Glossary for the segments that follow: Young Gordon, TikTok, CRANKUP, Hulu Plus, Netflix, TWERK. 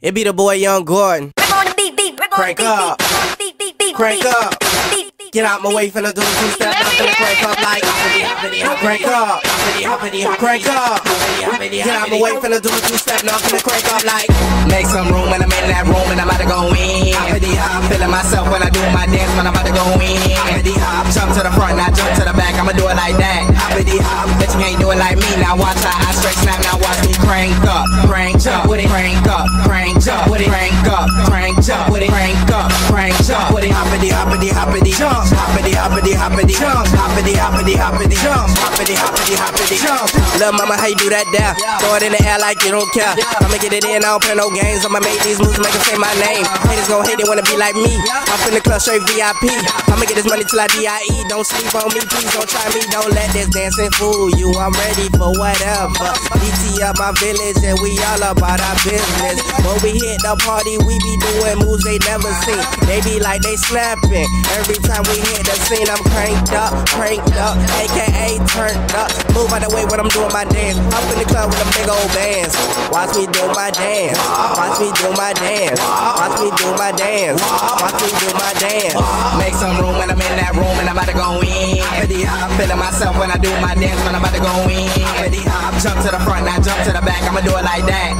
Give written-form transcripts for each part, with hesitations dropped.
It be the boy Young Gordon. Crank up. Crank up. Get out my way, finna do the two-step. I'm finna crank up like crank up. Crank up. Get out my way, finna do the two-step. Now I'm finna crank up like. Make some room when I'm in that room and I'm about to go in. I'm feeling myself when I do my dance when I'm about to go in. I'm jump to the front, now jump to the back. I'ma do it like that. But you ain't do it like me. Now watch how I straight snap. Now watch me crank up, crank up with it, crank up, crank up with it, crank up, crank up with it, crank up, crank up with it. Hoppity, hoppity, hoppity, jump. Hoppity, hoppity, hoppity, jump. Hoppity, hoppity, hoppity, jump. Hoppity, hoppity, hoppity, jump. Lil' mama, how you do that down? Throw it in the air like you don't care. I'ma get it in. I don't play no games. I'ma make these moves, make them say my name. Haters gon' hate it, wanna be like me. I'm finna club straight VIP. I'ma get this money till I die. Don't sleep on me, please don't try me. Don't let this dancing fool you. I'm ready for whatever. BT up my village and we all about our business. When we hit the party, we be doing moves they never seen. They be like they snapping every time we hit the scene. I'm cranked up, aka turned up. Move out the way when I'm doing my dance. I'm in the club with them big old bands. Watch me do my dance. Watch me do my dance. Watch me do my dance. Watch me do my dance. Make some room when I'm in that room and I'm about to go in. I'm feeling myself when I do my dance when I'm about to go in. I'm jump to the front, now jump to the back. I'ma do it like that.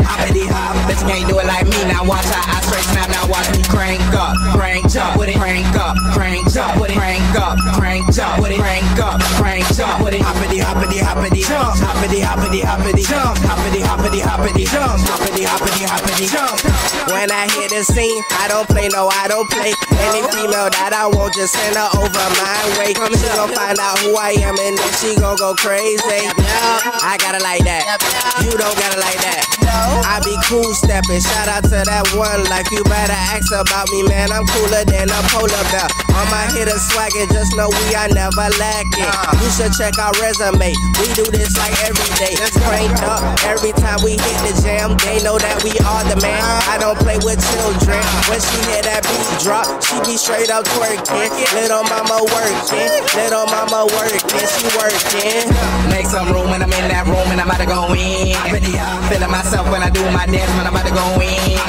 Bitch, you can't do it like me. Now watch how I straight snap. Now watch me crank up, crank up with it, crank up, crank up with it, crank up, crank up with it, crank up, crank up with it. Hoppity, hoppity, hoppity, jump. Hoppity, hoppity, hoppity, jump. Hoppity, hoppity, hoppity, jump. Hoppity, hoppity, hoppity, jump. When I hit the scene, I don't play, no, I don't play. Any female that I want, just send her over my way. She gon' find out who I am and then she gon' go crazy. I got it like that. You don't got it like that. I be cool stepping. Shout out to that one life. You better ask about me, man. I'm cooler than a polar bear. On my hit of swagger, just know we are never lacking. You should check our resume. We do this like every day. Cranked up every time we hit the jam. They know that we are the man. I don't play with children. When she hear that beat drop, she be straight up twerking. Little mama working. Little mama working. She working. Make some room when I'm in that room and I'm about to go in. I'm feeling myself when I do my dance when I'm about to go in.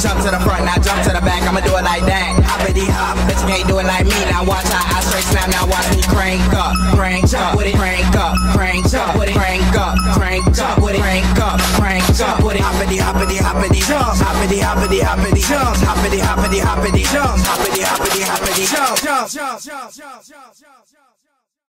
Jump to the front, now jump to the back. I'ma do it like that. Bitch, you can't do it like me. Now watch how I straight snap. Now watch me crank up, crank up with it, crank up, crank up with it, crank up, crank up with it, crank up, crank up with it. Hoppity, hoppity, hoppity, jump. Hoppity, hoppity, hoppity, jump. Hoppity, hoppity, hoppity, jump. Hoppity, hoppity, hoppity, jump.